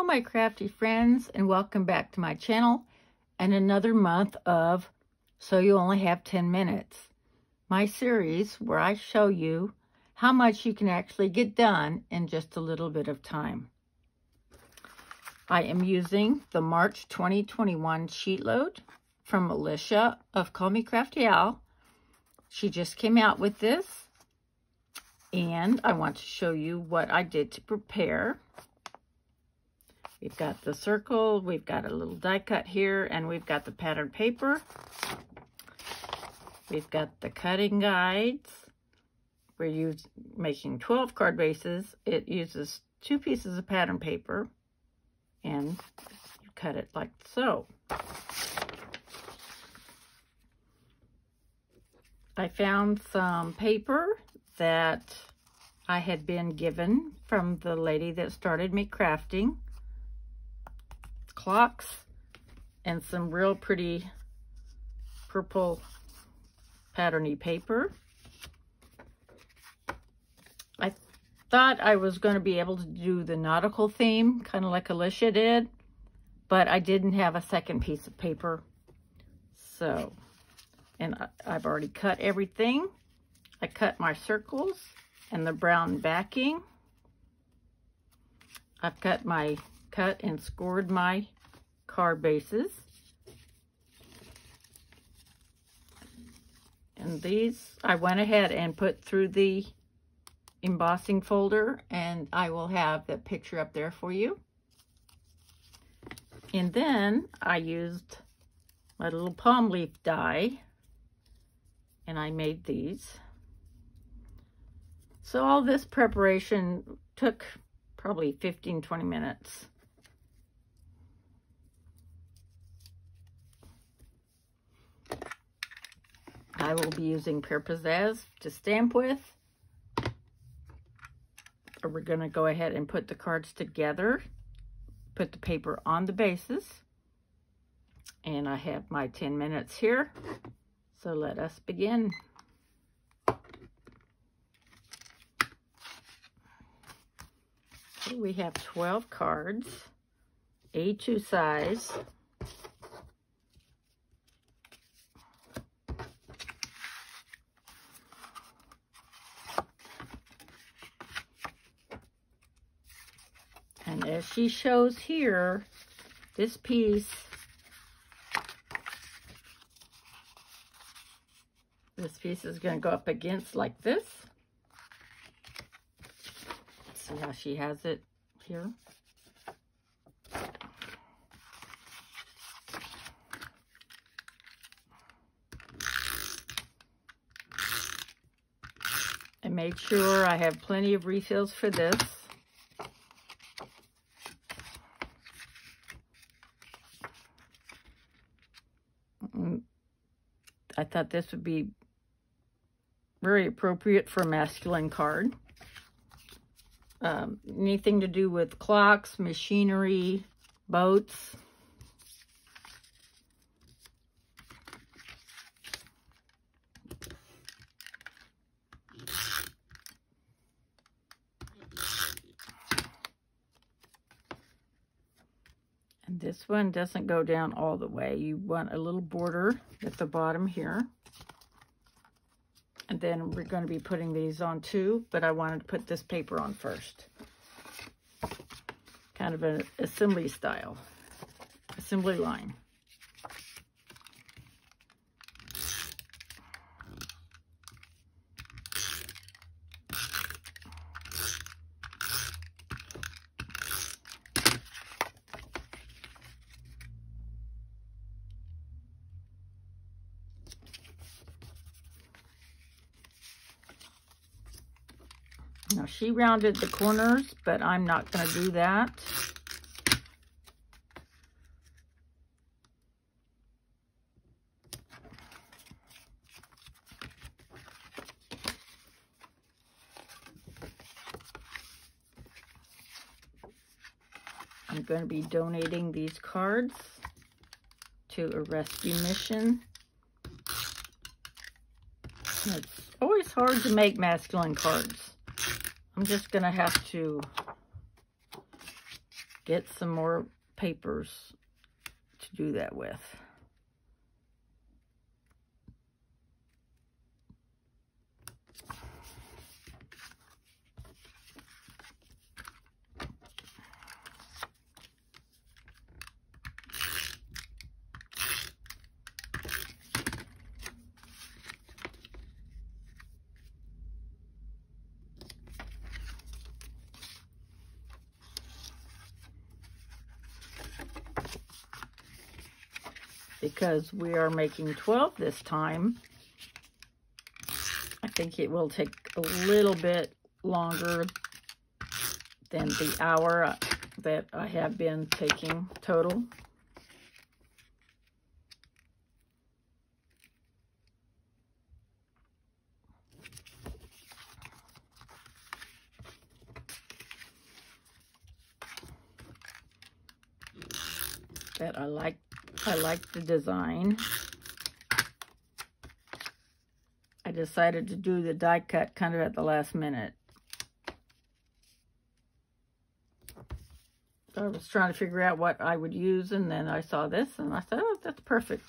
Hello my crafty friends, and welcome back to my channel and another month of So You Only Have 10 Minutes, my series where I show you how much you can actually get done in just a little bit of time. I am using the March 2021 sheet load from Alicia of Call Me Crafty Al. She just came out with this, and I want to show you what I did to prepare. We've got the circle, we've got a little die cut here, and we've got the patterned paper. We've got the cutting guides. We're making 12 card bases. It uses 2 pieces of patterned paper, and you cut it like so. I found some paper that I had been given from the lady that started me crafting. Clocks and some real pretty purple patterny paper. I thought I was going to be able to do the nautical theme, kind of like Alicia did, but I didn't have a second piece of paper. So, and I've already cut everything. I cut my circles and the brown backing. I've cut and scored my card bases. And these, I went ahead and put through the embossing folder, and I will have that picture up there for you. And then I used my little palm leaf die, and I made these. So all this preparation took probably 15, 20 minutes. I will be using Pear Pizzazz to stamp with. We're going to go ahead and put the cards together, put the paper on the bases, and I have my 10 minutes here. So let us begin. So we have 12 cards, A2 size. And as she shows here, this piece, is going to go up against like this. See how she has it here. And make sure I have plenty of refills for this. I thought this would be very appropriate for a masculine card. Anything to do with clocks, machinery, boats. And this one doesn't go down all the way. You want a little border at the bottom here. And then we're going to be putting these on too, but I wanted to put this paper on first. Kind of an assembly style, assembly line. Now, she rounded the corners, but I'm not going to do that. I'm going to be donating these cards to a rescue mission. It's always hard to make masculine cards. I'm just going to have to get some more papers to do that with. Because we are making 12 this time, I think it will take a little bit longer than the hour that I have been taking total. That I like the design. I decided to do the die cut kind of at the last minute. I was trying to figure out what I would use, and then I saw this and I said, oh, that's perfect.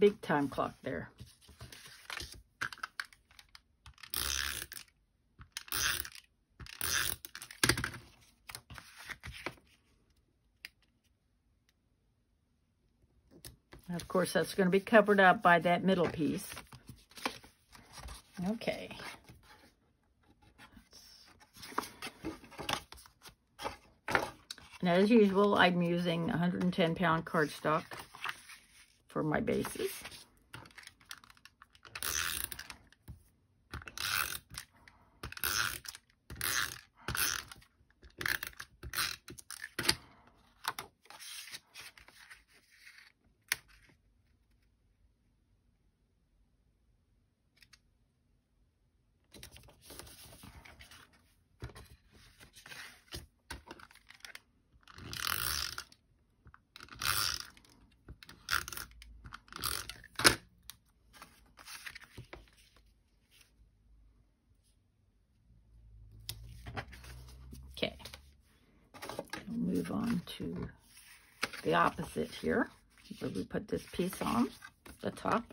Big time clock there. And of course, that's going to be covered up by that middle piece. Okay. And as usual, I'm using 110-pound cardstock for my bases. On to the opposite here, where we put this piece on the top.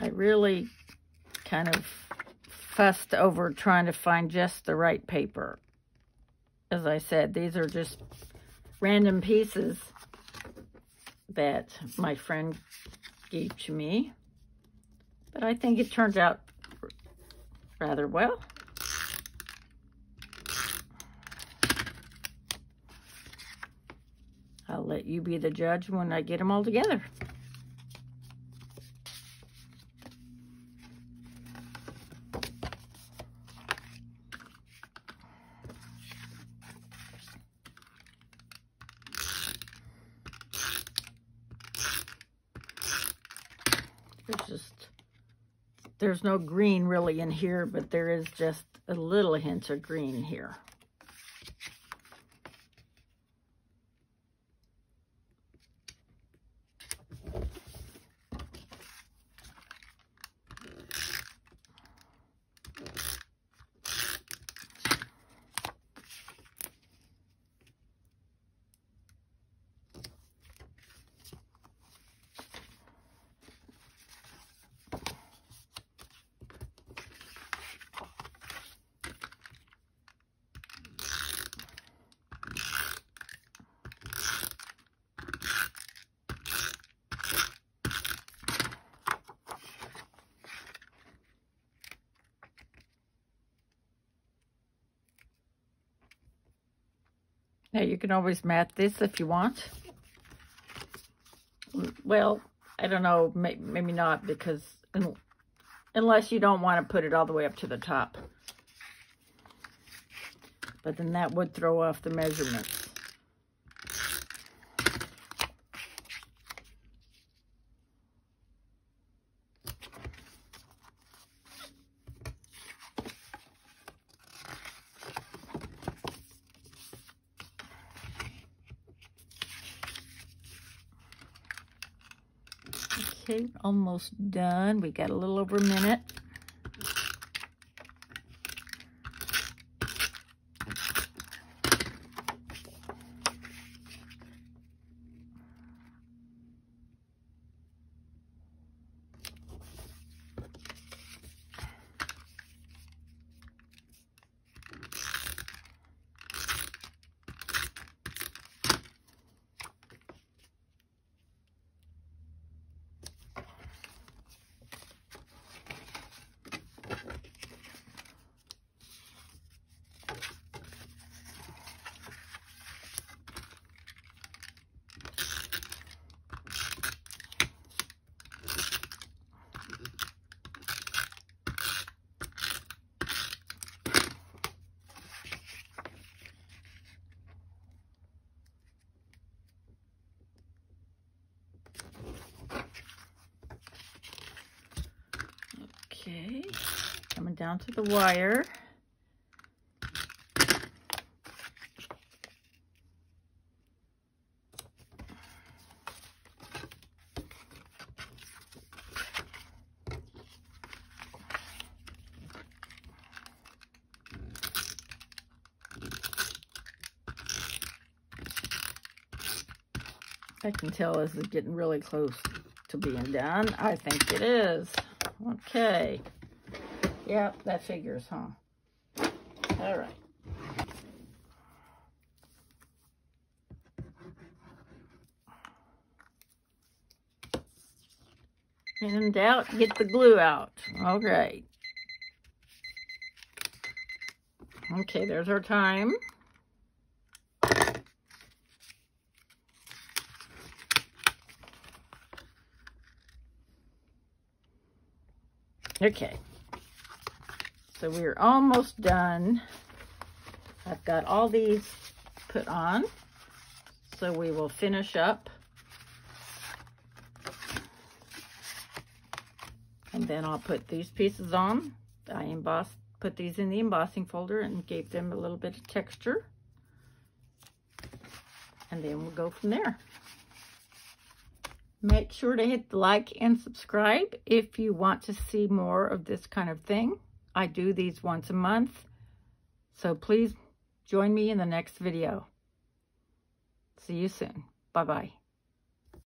I really kind of fussed over trying to find just the right paper. As I said, these are just random pieces that my friend gave to me, but I think it turned out rather well. I'll let you be the judge when I get them all together. There's no green really in here, but there is just a little hint of green here. Now, you can always mat this if you want. Well, I don't know, maybe not, because unless you don't want to put it all the way up to the top. But then that would throw off the measurements. Okay, almost done. We got a little over a minute. Okay, coming down to the wire. I can tell this is getting really close to being done. I think it is. Okay. Yep, that figures, huh? All right. In doubt, get the glue out. All right. Okay, there's our time. Okay, so we're almost done. I've got all these put on, so we will finish up. And then I'll put these pieces on. I embossed, put these in the embossing folder and gave them a little bit of texture. And then we'll go from there. Make sure to hit the like and subscribe if you want to see more of this kind of thing. I do these once a month, so please join me in the next video. See you soon. Bye-bye.